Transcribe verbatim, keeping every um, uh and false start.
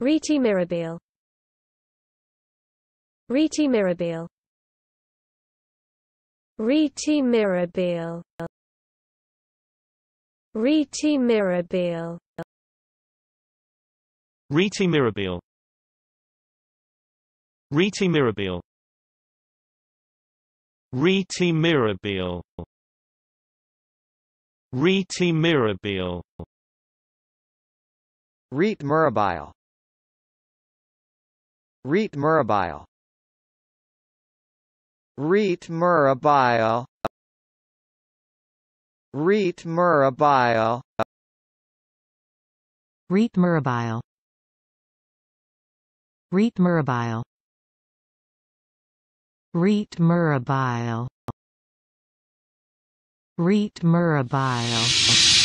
Rete Mirabile. Rete Mirabile. Rete Mirabile. Rete Mirabile. Rete Mirabile. Rete Mirabile. Rete Mirabile. Rete Mirabile. Rete Mirabile. Rete Mirabile. Rete Mirabile. Rete Mirabile. Rete Mirabile. Rete Mirabile. Rete Mirabile. Rete Mirabile.